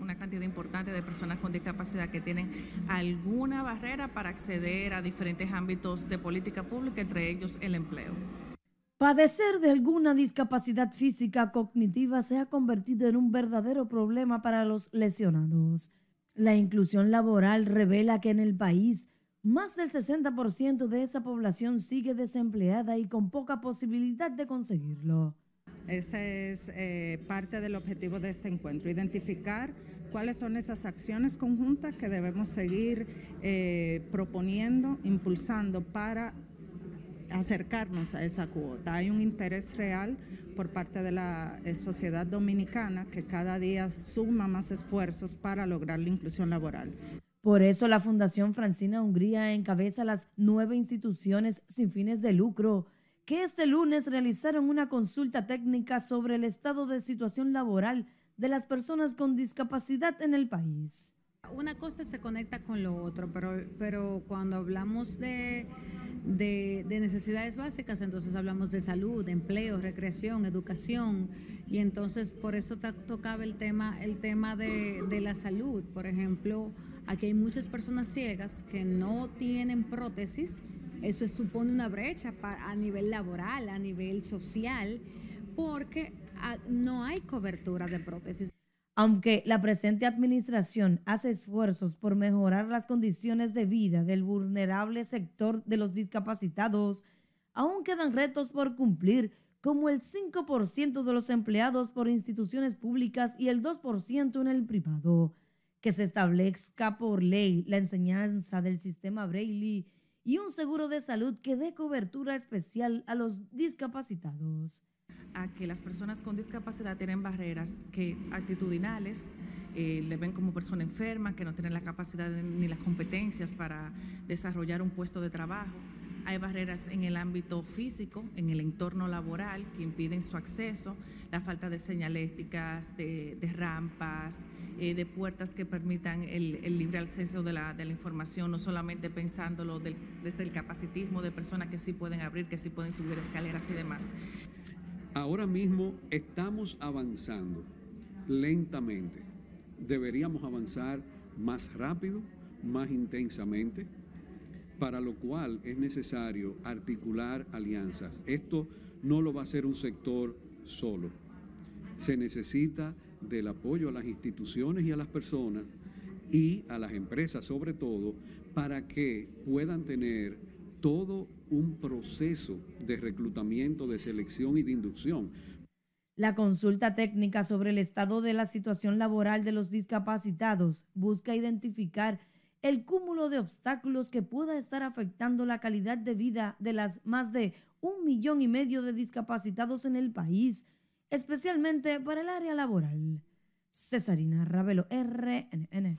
Una cantidad importante de personas con discapacidad que tienen alguna barrera para acceder a diferentes ámbitos de política pública, entre ellos el empleo. Padecer de alguna discapacidad física cognitiva se ha convertido en un verdadero problema para los lesionados. La inclusión laboral revela que en el país más del 60% de esa población sigue desempleada y con poca posibilidad de conseguirlo. Ese es parte del objetivo de este encuentro, identificar cuáles son esas acciones conjuntas que debemos seguir proponiendo, impulsando para acercarnos a esa cuota. Hay un interés real por parte de la sociedad dominicana que cada día suma más esfuerzos para lograr la inclusión laboral. Por eso la Fundación Francina Hungría encabeza las 9 instituciones sin fines de lucro que este lunes realizaron una consulta técnica sobre el estado de situación laboral de las personas con discapacidad en el país. Una cosa se conecta con lo otro, pero cuando hablamos de necesidades básicas, entonces hablamos de salud, de empleo, recreación, educación, y entonces por eso tocaba el tema de la salud. Por ejemplo, aquí hay muchas personas ciegas que no tienen prótesis. Eso supone una brecha a nivel laboral, a nivel social, porque no hay cobertura de prótesis. Aunque la presente administración hace esfuerzos por mejorar las condiciones de vida del vulnerable sector de los discapacitados, aún quedan retos por cumplir, como el 5% de los empleados por instituciones públicas y el 2% en el privado, que se establezca por ley la enseñanza del sistema Braille y un seguro de salud que dé cobertura especial a los discapacitados. A que las personas con discapacidad tienen barreras actitudinales, le ven como persona enferma, que no tienen la capacidad ni las competencias para desarrollar un puesto de trabajo. Hay barreras en el ámbito físico, en el entorno laboral, que impiden su acceso, la falta de señaléticas, de rampas, de puertas que permitan el libre acceso de la información, no solamente pensándolo desde el capacitismo de personas que sí pueden abrir, que sí pueden subir escaleras y demás. Ahora mismo estamos avanzando lentamente. Deberíamos avanzar más rápido, más intensamente, para lo cual es necesario articular alianzas. Esto no lo va a hacer un sector solo. Se necesita del apoyo a las instituciones y a las personas y a las empresas sobre todo, para que puedan tener todo un proceso de reclutamiento, de selección y de inducción. La consulta técnica sobre el estado de la situación laboral de los discapacitados busca identificar el cúmulo de obstáculos que pueda estar afectando la calidad de vida de las más de 1,5 millones de discapacitados en el país, especialmente para el área laboral. Cesarina Ravelo, RNN.